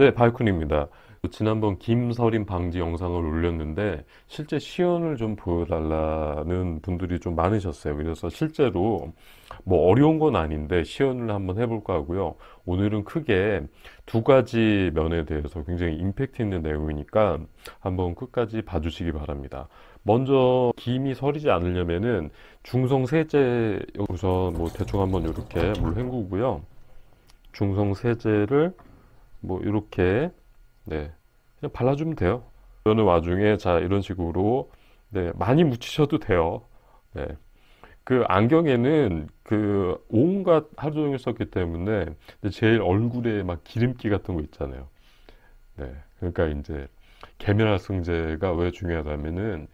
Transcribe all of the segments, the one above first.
네, 바이쿤입니다. 지난번 김서림 방지 영상을 올렸는데 실제 시연을 좀 보여달라는 분들이 좀 많으셨어요. 그래서 실제로 뭐 어려운 건 아닌데 시연을 한번 해볼까 하고요. 오늘은 크게 두 가지 면에 대해서 굉장히 임팩트 있는 내용이니까 한번 끝까지 봐주시기 바랍니다. 먼저 김이 서리지 않으려면은 중성 세제, 우선 뭐 대충 한번 이렇게 물 헹구고요. 중성 세제를 뭐 이렇게 네, 그냥 발라주면 돼요. 그러는 와중에 자 이런 식으로 네, 많이 묻히셔도 돼요. 네, 그 안경에는 그 온갖 하루 종일 썼기 때문에 제일 얼굴에 막 기름기 같은 거 있잖아요. 네, 그러니까 이제 계면활성제가 왜 중요하다면은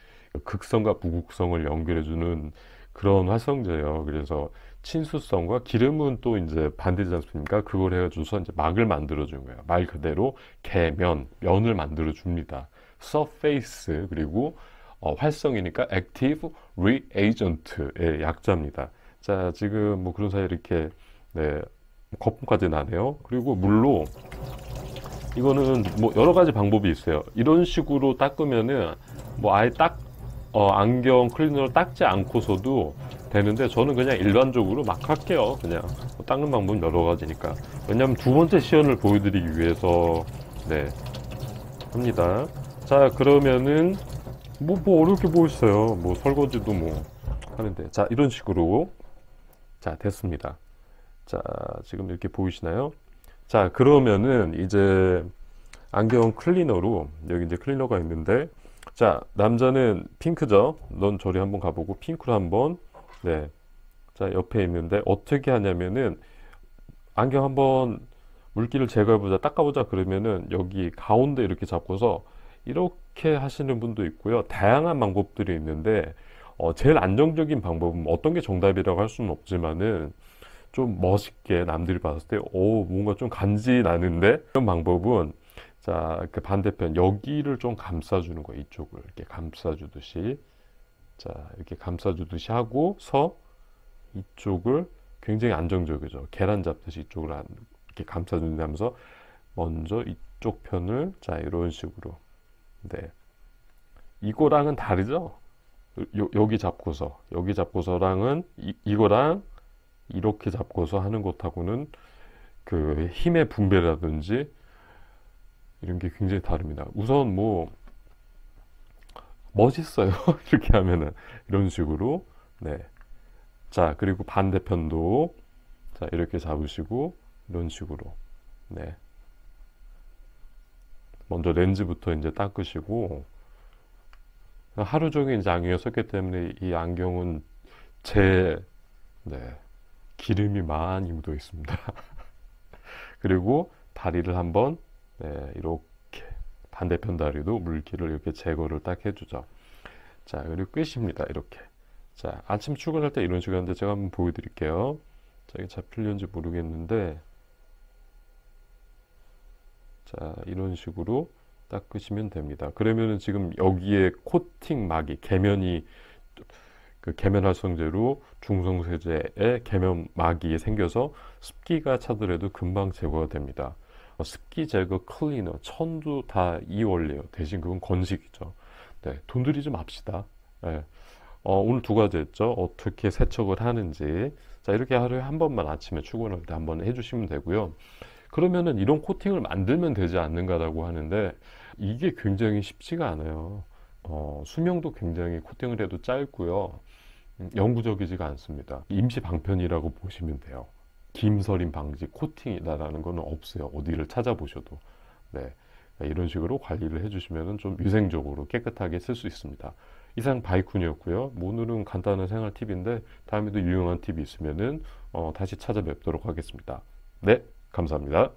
극성과 부극성을 연결해주는 그런 활성제예요. 그래서 친수성과 기름은 또 이제 반대지 않습니까? 그걸 해가지고서 이제 막을 만들어준 거예요. 말 그대로 계면, 면을 만들어줍니다. surface, 그리고 활성이니까 active reagent의 약자입니다. 자, 지금 뭐 그런 사이 이렇게 네, 거품까지 나네요. 그리고 물로, 이거는 뭐 여러 가지 방법이 있어요. 이런 식으로 닦으면은 뭐 아예 안경 클리너를 닦지 않고서도 되는데, 저는 그냥 일반적으로 막 할게요. 그냥 닦는 방법은 여러 가지니까. 왜냐면 두 번째 시연을 보여드리기 위해서 네, 합니다. 자, 그러면은 뭐 어렵게 보였어요. 뭐 설거지도 뭐 하는데, 자 이런 식으로. 자, 됐습니다. 자, 지금 이렇게 보이시나요? 자, 그러면은 이제 안경 클리너로, 여기 이제 클리너가 있는데, 자, 남자는 핑크죠. 넌 저리 한번 가보고 핑크로 한번. 네, 자 옆에 있는데 어떻게 하냐면은 안경 한번 물기를 제거해보자, 닦아보자 그러면은 여기 가운데 이렇게 잡고서 이렇게 하시는 분도 있고요. 다양한 방법들이 있는데 제일 안정적인 방법은, 어떤 게 정답이라고 할 수는 없지만은 좀 멋있게 남들이 봤을 때 오, 뭔가 좀 간지 나는데, 이런 방법은 자, 그 반대편 여기를 좀 감싸주는 거예요. 이쪽을 이렇게 감싸주듯이, 자 이렇게 감싸주듯이 하고서 이쪽을, 굉장히 안정적이죠. 계란 잡듯이 이쪽을 이렇게 감싸준다면서 먼저 이쪽 편을, 자 이런 식으로. 네, 이거랑은 다르죠. 여기 잡고서, 여기 잡고서랑은 이거랑 이렇게 잡고서 하는 것하고는 그 힘의 분배라든지 이런 게 굉장히 다릅니다. 우선 뭐 멋있어요. 이렇게 하면은 이런 식으로. 네, 자 그리고 반대편도 자 이렇게 잡으시고 이런 식으로. 네, 먼저 렌즈부터 이제 닦으시고, 하루 종일 이제 안경을 썼기 때문에 이 안경은 제 네, 기름이 많이 묻어 있습니다. 그리고 다리를 한번 네, 이렇게 반대편 다리도 물기를 이렇게 제거를 딱 해주죠. 자, 그리고 끝입니다. 이렇게. 자, 아침 출근할 때 이런 식으로 하는데, 제가 한번 보여드릴게요. 자, 이게 잡히려는지 모르겠는데, 자, 이런 식으로 닦으시면 됩니다. 그러면은 지금 여기에 코팅막이, 계면이, 그 계면활성제로 중성세제에 계면막이 생겨서 습기가 차더라도 금방 제거가 됩니다. 습기 제거 클리너, 천도 다 이 원리예요. 대신 그건 건식이죠. 네, 돈 들이지 맙시다. 네. 오늘 두 가지 했죠. 어떻게 세척을 하는지. 자, 이렇게 하루에 한 번만 아침에 출근할 때 한번 해주시면 되고요. 그러면은 이런 코팅을 만들면 되지 않는가라고 하는데, 이게 굉장히 쉽지가 않아요. 수명도 굉장히, 코팅을 해도 짧고요. 영구적이지가 않습니다. 임시 방편이라고 보시면 돼요. 김서림 방지 코팅이다라는 거는 없어요. 어디를 찾아보셔도. 네, 이런 식으로 관리를 해주시면 좀 위생적으로 깨끗하게 쓸 수 있습니다. 이상 바이쿤이었고요. 오늘은 간단한 생활 팁인데, 다음에도 유용한 팁이 있으면 다시 찾아뵙도록 하겠습니다. 네, 감사합니다.